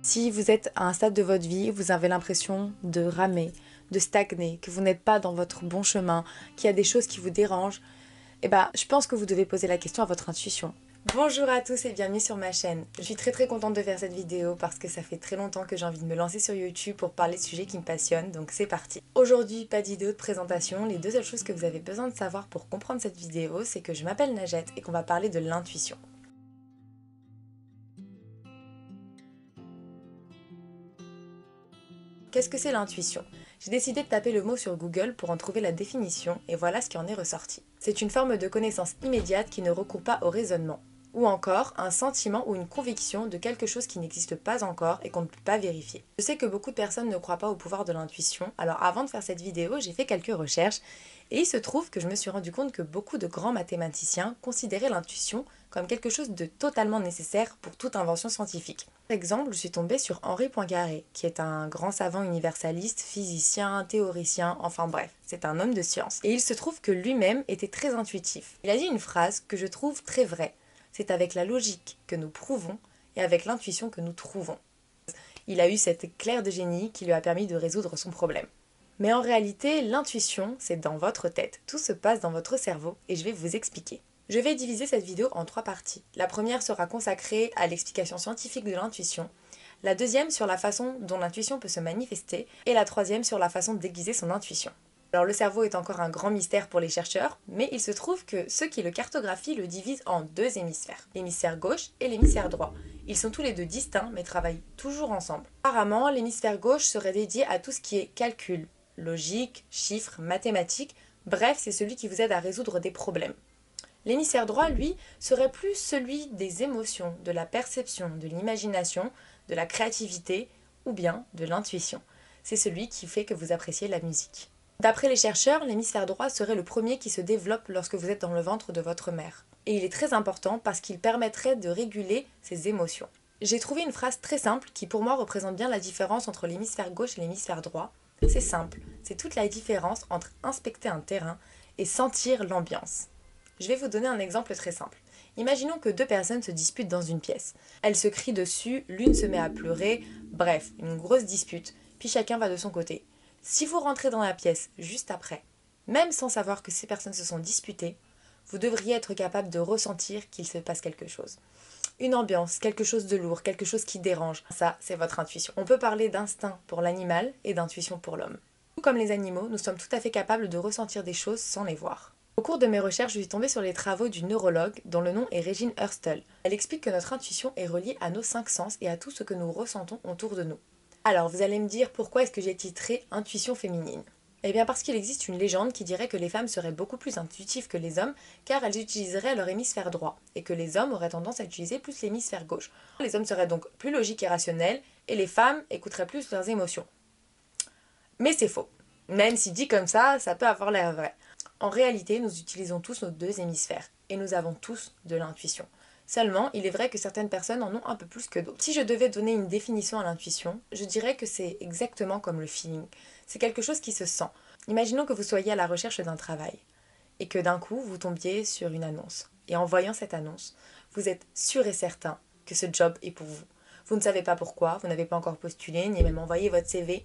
Si vous êtes à un stade de votre vie, vous avez l'impression de ramer, de stagner, que vous n'êtes pas dans votre bon chemin, qu'il y a des choses qui vous dérangent, eh ben, je pense que vous devez poser la question à votre intuition. Bonjour à tous et bienvenue sur ma chaîne. Je suis très contente de faire cette vidéo parce que ça fait très longtemps que j'ai envie de me lancer sur YouTube pour parler de sujets qui me passionnent, donc c'est parti. Aujourd'hui, pas d'idée de présentation, les deux seules choses que vous avez besoin de savoir pour comprendre cette vidéo, c'est que je m'appelle Najette et qu'on va parler de l'intuition. Qu'est-ce que c'est l'intuition ? J'ai décidé de taper le mot sur Google pour en trouver la définition et voilà ce qui en est ressorti. C'est une forme de connaissance immédiate qui ne recourt pas au raisonnement. Ou encore, un sentiment ou une conviction de quelque chose qui n'existe pas encore et qu'on ne peut pas vérifier. Je sais que beaucoup de personnes ne croient pas au pouvoir de l'intuition, alors avant de faire cette vidéo, j'ai fait quelques recherches et il se trouve que je me suis rendu compte que beaucoup de grands mathématiciens considéraient l'intuition comme quelque chose de totalement nécessaire pour toute invention scientifique. Par exemple, je suis tombée sur Henri Poincaré, qui est un grand savant universaliste, physicien, théoricien, enfin bref, c'est un homme de science. Et il se trouve que lui-même était très intuitif. Il a dit une phrase que je trouve très vraie. C'est avec la logique que nous prouvons et avec l'intuition que nous trouvons. Il a eu cet éclair de génie qui lui a permis de résoudre son problème. Mais en réalité, l'intuition, c'est dans votre tête. Tout se passe dans votre cerveau et je vais vous expliquer. Je vais diviser cette vidéo en trois parties. La première sera consacrée à l'explication scientifique de l'intuition, la deuxième sur la façon dont l'intuition peut se manifester et la troisième sur la façon d'aiguiser son intuition. Alors le cerveau est encore un grand mystère pour les chercheurs, mais il se trouve que ceux qui le cartographient le divisent en deux hémisphères, l'hémisphère gauche et l'hémisphère droit. Ils sont tous les deux distincts mais travaillent toujours ensemble. Apparemment, l'hémisphère gauche serait dédié à tout ce qui est calcul, logique, chiffres, mathématiques, bref c'est celui qui vous aide à résoudre des problèmes. L'hémisphère droit, lui, serait plus celui des émotions, de la perception, de l'imagination, de la créativité ou bien de l'intuition. C'est celui qui fait que vous appréciez la musique. D'après les chercheurs, l'hémisphère droit serait le premier qui se développe lorsque vous êtes dans le ventre de votre mère. Et il est très important parce qu'il permettrait de réguler ses émotions. J'ai trouvé une phrase très simple qui pour moi représente bien la différence entre l'hémisphère gauche et l'hémisphère droit. C'est simple, c'est toute la différence entre inspecter un terrain et sentir l'ambiance. Je vais vous donner un exemple très simple. Imaginons que deux personnes se disputent dans une pièce. Elles se crient dessus, l'une se met à pleurer, bref, une grosse dispute, puis chacun va de son côté. Si vous rentrez dans la pièce juste après, même sans savoir que ces personnes se sont disputées, vous devriez être capable de ressentir qu'il se passe quelque chose. Une ambiance, quelque chose de lourd, quelque chose qui dérange. Ça, c'est votre intuition. On peut parler d'instinct pour l'animal et d'intuition pour l'homme. Tout comme les animaux, nous sommes tout à fait capables de ressentir des choses sans les voir. Au cours de mes recherches, je suis tombée sur les travaux d'une neurologue dont le nom est Régine Hurstel. Elle explique que notre intuition est reliée à nos cinq sens et à tout ce que nous ressentons autour de nous. Alors, vous allez me dire pourquoi est-ce que j'ai titré « Intuition féminine ». Eh bien parce qu'il existe une légende qui dirait que les femmes seraient beaucoup plus intuitives que les hommes car elles utiliseraient leur hémisphère droit et que les hommes auraient tendance à utiliser plus l'hémisphère gauche. Les hommes seraient donc plus logiques et rationnels et les femmes écouteraient plus leurs émotions. Mais c'est faux. Même si dit comme ça, ça peut avoir l'air vrai. En réalité, nous utilisons tous nos deux hémisphères et nous avons tous de l'intuition. Seulement, il est vrai que certaines personnes en ont un peu plus que d'autres. Si je devais donner une définition à l'intuition, je dirais que c'est exactement comme le feeling. C'est quelque chose qui se sent. Imaginons que vous soyez à la recherche d'un travail et que d'un coup, vous tombiez sur une annonce. Et en voyant cette annonce, vous êtes sûr et certain que ce job est pour vous. Vous ne savez pas pourquoi, vous n'avez pas encore postulé, ni même envoyé votre CV,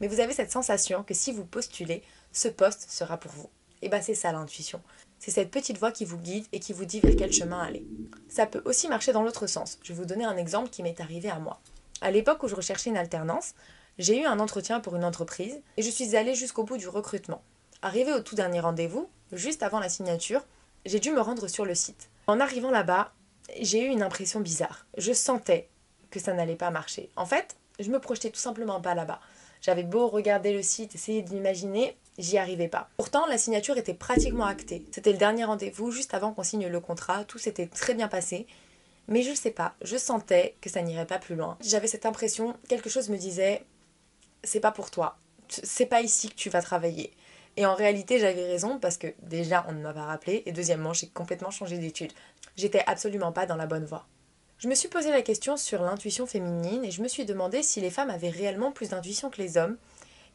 mais vous avez cette sensation que si vous postulez, ce poste sera pour vous. Et bien c'est ça l'intuition. C'est cette petite voix qui vous guide et qui vous dit vers quel chemin aller. Ça peut aussi marcher dans l'autre sens. Je vais vous donner un exemple qui m'est arrivé à moi. À l'époque où je recherchais une alternance, j'ai eu un entretien pour une entreprise et je suis allée jusqu'au bout du recrutement. Arrivée au tout dernier rendez-vous, juste avant la signature, j'ai dû me rendre sur le site. En arrivant là-bas, j'ai eu une impression bizarre. Je sentais que ça n'allait pas marcher. En fait, je me projetais tout simplement pas là-bas. J'avais beau regarder le site, essayer de l'imaginer, j'y arrivais pas. Pourtant, la signature était pratiquement actée. C'était le dernier rendez-vous, juste avant qu'on signe le contrat, tout s'était très bien passé. Mais je sais pas, je sentais que ça n'irait pas plus loin. J'avais cette impression, quelque chose me disait « c'est pas pour toi, c'est pas ici que tu vas travailler ». Et en réalité, j'avais raison parce que déjà, on ne m'a pas rappelé et deuxièmement, j'ai complètement changé d'études. J'étais absolument pas dans la bonne voie. Je me suis posé la question sur l'intuition féminine et je me suis demandé si les femmes avaient réellement plus d'intuition que les hommes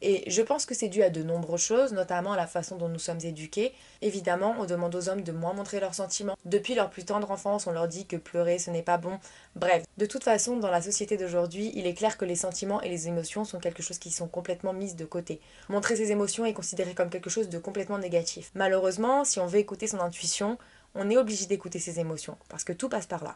Et je pense que c'est dû à de nombreuses choses, notamment à la façon dont nous sommes éduqués. Évidemment, on demande aux hommes de moins montrer leurs sentiments. Depuis leur plus tendre enfance, on leur dit que pleurer, ce n'est pas bon. Bref, de toute façon, dans la société d'aujourd'hui, il est clair que les sentiments et les émotions sont quelque chose qui sont complètement mises de côté. Montrer ses émotions est considéré comme quelque chose de complètement négatif. Malheureusement, si on veut écouter son intuition, on est obligé d'écouter ses émotions, parce que tout passe par là.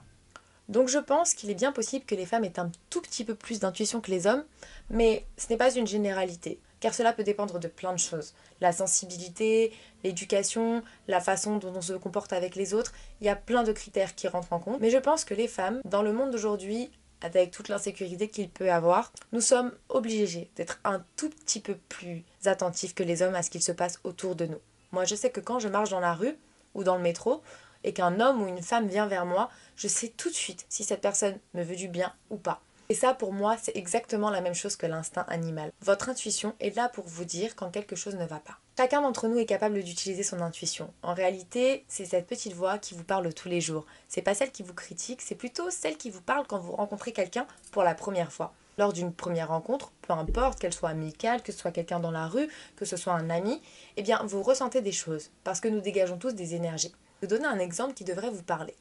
Donc je pense qu'il est bien possible que les femmes aient un tout petit peu plus d'intuition que les hommes, mais ce n'est pas une généralité, car cela peut dépendre de plein de choses. La sensibilité, l'éducation, la façon dont on se comporte avec les autres, il y a plein de critères qui rentrent en compte. Mais je pense que les femmes, dans le monde d'aujourd'hui, avec toute l'insécurité qu'il peut avoir, nous sommes obligés d'être un tout petit peu plus attentifs que les hommes à ce qu'il se passe autour de nous. Moi je sais que quand je marche dans la rue ou dans le métro, et qu'un homme ou une femme vient vers moi, je sais tout de suite si cette personne me veut du bien ou pas. Et ça, pour moi, c'est exactement la même chose que l'instinct animal. Votre intuition est là pour vous dire quand quelque chose ne va pas. Chacun d'entre nous est capable d'utiliser son intuition. En réalité, c'est cette petite voix qui vous parle tous les jours. C'est pas celle qui vous critique, c'est plutôt celle qui vous parle quand vous rencontrez quelqu'un pour la première fois. Lors d'une première rencontre, peu importe qu'elle soit amicale, que ce soit quelqu'un dans la rue, que ce soit un ami, eh bien, vous ressentez des choses, parce que nous dégageons tous des énergies. Je vais vous donner un exemple qui devrait vous parler.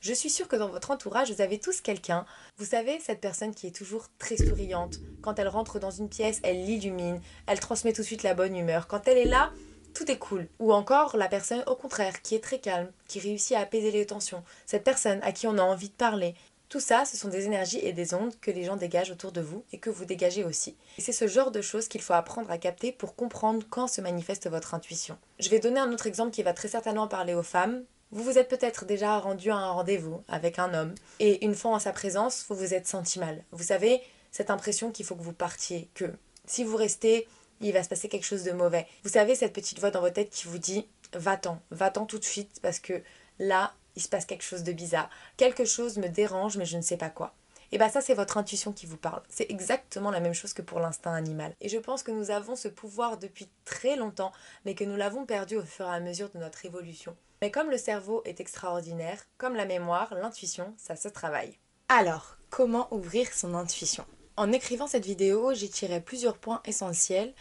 Je suis sûre que dans votre entourage, vous avez tous quelqu'un. Vous savez, cette personne qui est toujours très souriante. Quand elle rentre dans une pièce, elle l'illumine, elle transmet tout de suite la bonne humeur. Quand elle est là, tout est cool. Ou encore la personne au contraire, qui est très calme, qui réussit à apaiser les tensions. Cette personne à qui on a envie de parler. Tout ça, ce sont des énergies et des ondes que les gens dégagent autour de vous et que vous dégagez aussi. Et c'est ce genre de choses qu'il faut apprendre à capter pour comprendre quand se manifeste votre intuition. Je vais donner un autre exemple qui va très certainement parler aux femmes. Vous vous êtes peut-être déjà rendu à un rendez-vous avec un homme et une fois en sa présence, vous vous êtes senti mal. Vous savez, cette impression qu'il faut que vous partiez, que si vous restez, il va se passer quelque chose de mauvais. Vous savez, cette petite voix dans votre tête qui vous dit « va-t'en, va-t'en tout de suite parce que là, il se passe quelque chose de bizarre, quelque chose me dérange mais je ne sais pas quoi. » Et bien ça, c'est votre intuition qui vous parle. C'est exactement la même chose que pour l'instinct animal. Et je pense que nous avons ce pouvoir depuis très longtemps, mais que nous l'avons perdu au fur et à mesure de notre évolution. Mais comme le cerveau est extraordinaire, comme la mémoire, l'intuition, ça se travaille. Alors, comment ouvrir son intuition? En écrivant cette vidéo, j'ai tiré plusieurs points essentiels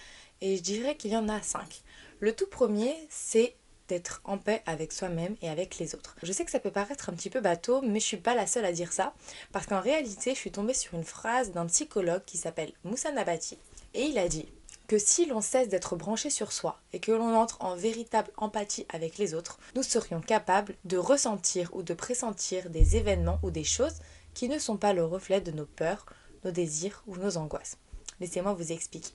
et je dirais qu'il y en a 5. Le tout premier, c'est d'être en paix avec soi-même et avec les autres. Je sais que ça peut paraître un petit peu bateau, mais je suis pas la seule à dire ça, parce qu'en réalité, je suis tombée sur une phrase d'un psychologue qui s'appelle Moussa Nabati, et il a dit que si l'on cesse d'être branché sur soi et que l'on entre en véritable empathie avec les autres, nous serions capables de ressentir ou de pressentir des événements ou des choses qui ne sont pas le reflet de nos peurs, nos désirs ou nos angoisses. Laissez-moi vous expliquer.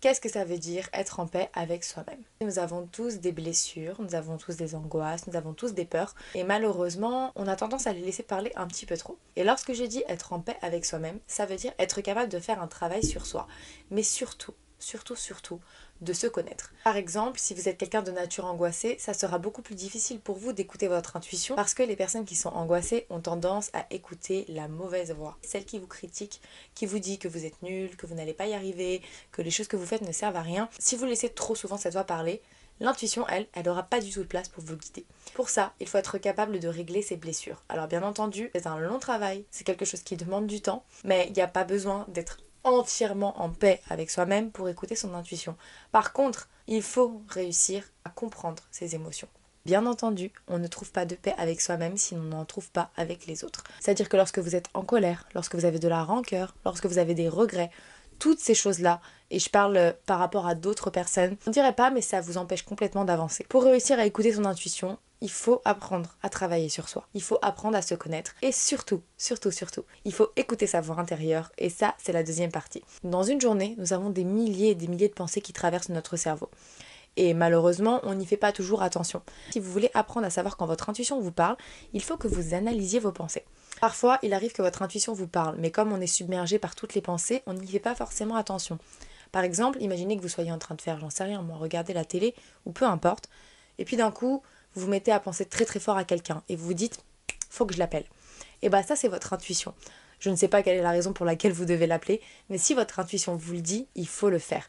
Qu'est-ce que ça veut dire être en paix avec soi-même? Nous avons tous des blessures, nous avons tous des angoisses, nous avons tous des peurs. Et malheureusement, on a tendance à les laisser parler un petit peu trop. Et lorsque j'ai dit être en paix avec soi-même, ça veut dire être capable de faire un travail sur soi. Mais surtout, surtout, surtout, de se connaître. Par exemple, si vous êtes quelqu'un de nature angoissée, ça sera beaucoup plus difficile pour vous d'écouter votre intuition parce que les personnes qui sont angoissées ont tendance à écouter la mauvaise voix. Celle qui vous critique, qui vous dit que vous êtes nul, que vous n'allez pas y arriver, que les choses que vous faites ne servent à rien. Si vous laissez trop souvent cette voix parler, l'intuition, elle n'aura pas du tout de place pour vous guider. Pour ça, il faut être capable de régler ses blessures. Alors bien entendu, c'est un long travail, c'est quelque chose qui demande du temps, mais il n'y a pas besoin d'être entièrement en paix avec soi-même pour écouter son intuition. Par contre, il faut réussir à comprendre ses émotions. Bien entendu, on ne trouve pas de paix avec soi-même si on n'en trouve pas avec les autres. C'est-à-dire que lorsque vous êtes en colère, lorsque vous avez de la rancœur, lorsque vous avez des regrets, toutes ces choses-là, et je parle par rapport à d'autres personnes, on dirait pas, mais ça vous empêche complètement d'avancer. Pour réussir à écouter son intuition, il faut apprendre à travailler sur soi, il faut apprendre à se connaître et surtout, surtout, surtout, il faut écouter sa voix intérieure et ça, c'est la deuxième partie. Dans une journée, nous avons des milliers et des milliers de pensées qui traversent notre cerveau et malheureusement, on n'y fait pas toujours attention. Si vous voulez apprendre à savoir quand votre intuition vous parle, il faut que vous analysiez vos pensées. Parfois, il arrive que votre intuition vous parle, mais comme on est submergé par toutes les pensées, on n'y fait pas forcément attention. Par exemple, imaginez que vous soyez en train de faire, j'en sais rien, moi, regarder la télé ou peu importe, et puis d'un coup, vous vous mettez à penser très très fort à quelqu'un et vous vous dites « faut que je l'appelle ». Et bien ça, c'est votre intuition. Je ne sais pas quelle est la raison pour laquelle vous devez l'appeler, mais si votre intuition vous le dit, il faut le faire.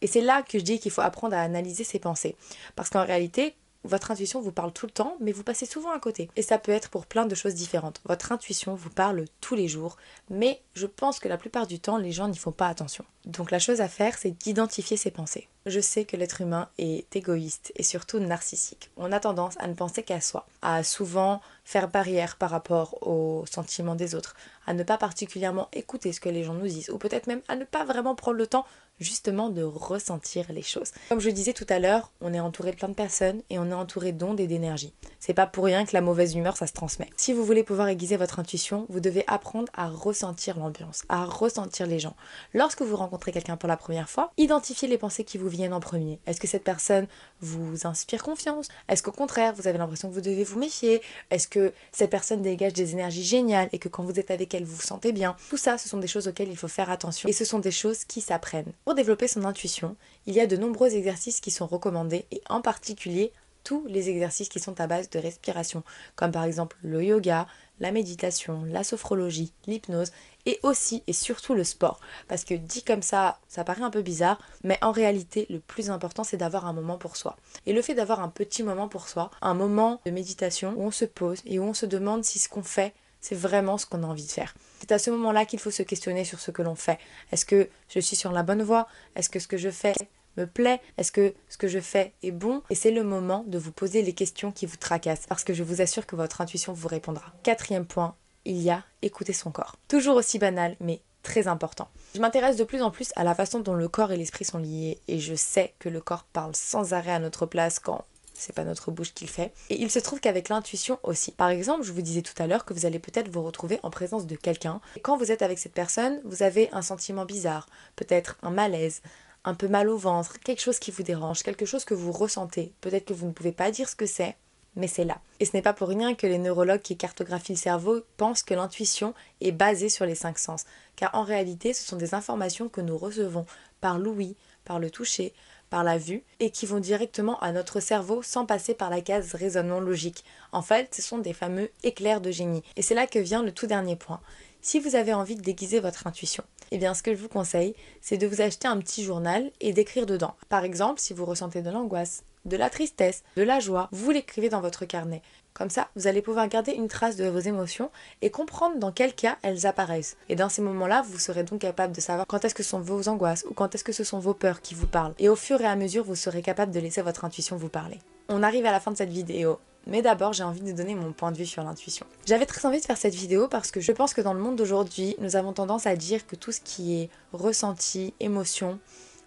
Et c'est là que je dis qu'il faut apprendre à analyser ses pensées. Parce qu'en réalité, votre intuition vous parle tout le temps, mais vous passez souvent à côté. Et ça peut être pour plein de choses différentes. Votre intuition vous parle tous les jours, mais je pense que la plupart du temps, les gens n'y font pas attention. Donc la chose à faire, c'est d'identifier ses pensées. Je sais que l'être humain est égoïste et surtout narcissique. On a tendance à ne penser qu'à soi, à souvent faire barrière par rapport aux sentiments des autres, à ne pas particulièrement écouter ce que les gens nous disent, ou peut-être même à ne pas vraiment prendre le temps justement de ressentir les choses. Comme je disais tout à l'heure, on est entouré de plein de personnes et on est entouré d'ondes et d'énergie. C'est pas pour rien que la mauvaise humeur, ça se transmet. Si vous voulez pouvoir aiguiser votre intuition, vous devez apprendre à ressentir l'ambiance, à ressentir les gens. Lorsque vous rencontrez quelqu'un pour la première fois, identifiez les pensées qui vous viennent en premier. Est-ce que cette personne vous inspire confiance? Est-ce qu'au contraire, vous avez l'impression que vous devez vous méfier? Est-ce que cette personne dégage des énergies géniales et que quand vous êtes avec elle, vous vous sentez bien? Tout ça, ce sont des choses auxquelles il faut faire attention et ce sont des choses qui s'apprennent. Pour développer son intuition, il y a de nombreux exercices qui sont recommandés et en particulier tous les exercices qui sont à base de respiration, comme par exemple le yoga, la méditation, la sophrologie, l'hypnose et aussi et surtout le sport. Parce que dit comme ça, ça paraît un peu bizarre, mais en réalité, le plus important, c'est d'avoir un moment pour soi. Et le fait d'avoir un petit moment pour soi, un moment de méditation où on se pose et où on se demande si ce qu'on fait, c'est vraiment ce qu'on a envie de faire. C'est à ce moment-là qu'il faut se questionner sur ce que l'on fait. Est-ce que je suis sur la bonne voie? Est-ce que ce que je fais me plaît? Est-ce que ce que je fais est bon? Et c'est le moment de vous poser les questions qui vous tracassent, parce que je vous assure que votre intuition vous répondra. Quatrième point, il y a écouter son corps. Toujours aussi banal, mais très important. Je m'intéresse de plus en plus à la façon dont le corps et l'esprit sont liés, et je sais que le corps parle sans arrêt à notre place quand c'est pas notre bouche qui le fait. Et il se trouve qu'avec l'intuition aussi. Par exemple, je vous disais tout à l'heure que vous allez peut-être vous retrouver en présence de quelqu'un. Et quand vous êtes avec cette personne, vous avez un sentiment bizarre, peut-être un malaise, un peu mal au ventre, quelque chose qui vous dérange, quelque chose que vous ressentez. Peut-être que vous ne pouvez pas dire ce que c'est, mais c'est là. Et ce n'est pas pour rien que les neurologues qui cartographient le cerveau pensent que l'intuition est basée sur les 5 sens. Car en réalité, ce sont des informations que nous recevons par l'ouïe, par le toucher, par la vue, et qui vont directement à notre cerveau sans passer par la case raisonnement logique. En fait, ce sont des fameux éclairs de génie. Et c'est là que vient le tout dernier point. Si vous avez envie d'aiguiser votre intuition, eh bien ce que je vous conseille, c'est de vous acheter un petit journal et d'écrire dedans. Par exemple, si vous ressentez de l'angoisse, de la tristesse, de la joie, vous l'écrivez dans votre carnet. Comme ça, vous allez pouvoir garder une trace de vos émotions et comprendre dans quel cas elles apparaissent. Et dans ces moments-là, vous serez donc capable de savoir quand est-ce que sont vos angoisses ou quand est-ce que ce sont vos peurs qui vous parlent. Et au fur et à mesure, vous serez capable de laisser votre intuition vous parler. On arrive à la fin de cette vidéo. Mais d'abord, j'ai envie de donner mon point de vue sur l'intuition. J'avais très envie de faire cette vidéo parce que je pense que dans le monde d'aujourd'hui, nous avons tendance à dire que tout ce qui est ressenti, émotion,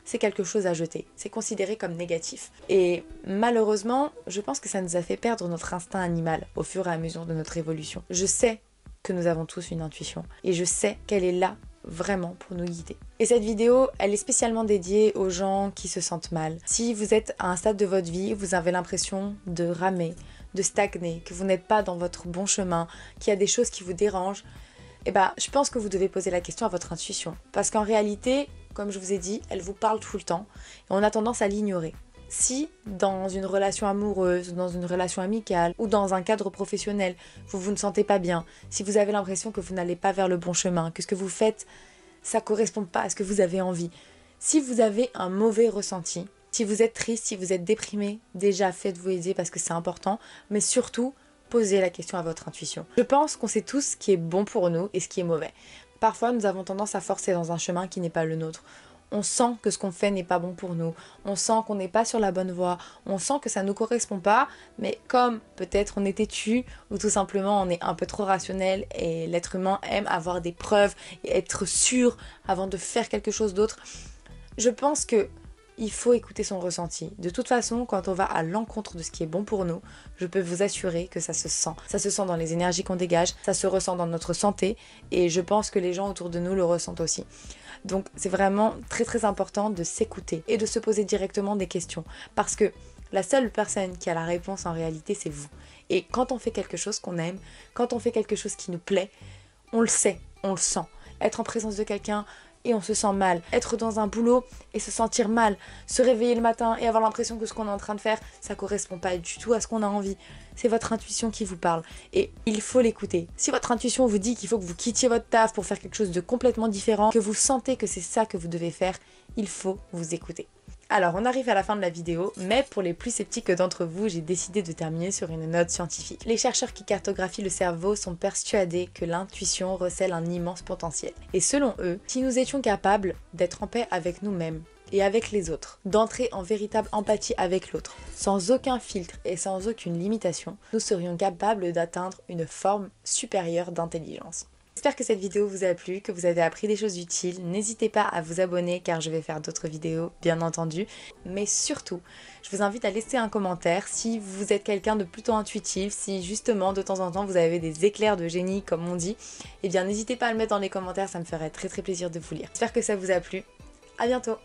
c'est quelque chose à jeter, c'est considéré comme négatif. Et malheureusement, je pense que ça nous a fait perdre notre instinct animal au fur et à mesure de notre évolution. Je sais que nous avons tous une intuition et je sais qu'elle est là vraiment pour nous guider. Et cette vidéo, elle est spécialement dédiée aux gens qui se sentent mal. Si vous êtes à un stade de votre vie, vous avez l'impression de ramer, de stagner, que vous n'êtes pas dans votre bon chemin, qu'il y a des choses qui vous dérangent, et bah, je pense que vous devez poser la question à votre intuition. Parce qu'en réalité, comme je vous ai dit, elle vous parle tout le temps et on a tendance à l'ignorer. Si dans une relation amoureuse, dans une relation amicale ou dans un cadre professionnel, vous ne sentez pas bien, si vous avez l'impression que vous n'allez pas vers le bon chemin, que ce que vous faites, ça ne correspond pas à ce que vous avez envie, si vous avez un mauvais ressenti, si vous êtes triste, si vous êtes déprimé, déjà faites-vous aider parce que c'est important, mais surtout, posez la question à votre intuition. Je pense qu'on sait tous ce qui est bon pour nous et ce qui est mauvais. Parfois, nous avons tendance à forcer dans un chemin qui n'est pas le nôtre. On sent que ce qu'on fait n'est pas bon pour nous. On sent qu'on n'est pas sur la bonne voie. On sent que ça ne nous correspond pas. Mais comme peut-être on est têtu ou tout simplement on est un peu trop rationnel et l'être humain aime avoir des preuves et être sûr avant de faire quelque chose d'autre, je pense que il faut écouter son ressenti. De toute façon, quand on va à l'encontre de ce qui est bon pour nous, je peux vous assurer que ça se sent. Ça se sent dans les énergies qu'on dégage, ça se ressent dans notre santé et je pense que les gens autour de nous le ressentent aussi. Donc c'est vraiment très très important de s'écouter et de se poser directement des questions parce que la seule personne qui a la réponse en réalité, c'est vous. Et quand on fait quelque chose qu'on aime, quand on fait quelque chose qui nous plaît, on le sait, on le sent. Être en présence de quelqu'un et on se sent mal, être dans un boulot et se sentir mal, se réveiller le matin et avoir l'impression que ce qu'on est en train de faire, ça correspond pas du tout à ce qu'on a envie. C'est votre intuition qui vous parle et il faut l'écouter. Si votre intuition vous dit qu'il faut que vous quittiez votre taf pour faire quelque chose de complètement différent, que vous sentez que c'est ça que vous devez faire, il faut vous écouter. Alors on arrive à la fin de la vidéo, mais pour les plus sceptiques d'entre vous, j'ai décidé de terminer sur une note scientifique. Les chercheurs qui cartographient le cerveau sont persuadés que l'intuition recèle un immense potentiel. Et selon eux, si nous étions capables d'être en paix avec nous-mêmes et avec les autres, d'entrer en véritable empathie avec l'autre, sans aucun filtre et sans aucune limitation, nous serions capables d'atteindre une forme supérieure d'intelligence. J'espère que cette vidéo vous a plu, que vous avez appris des choses utiles. N'hésitez pas à vous abonner car je vais faire d'autres vidéos, bien entendu. Mais surtout, je vous invite à laisser un commentaire si vous êtes quelqu'un de plutôt intuitif, si justement de temps en temps vous avez des éclairs de génie comme on dit. Eh bien n'hésitez pas à le mettre dans les commentaires, ça me ferait très plaisir de vous lire. J'espère que ça vous a plu. À bientôt.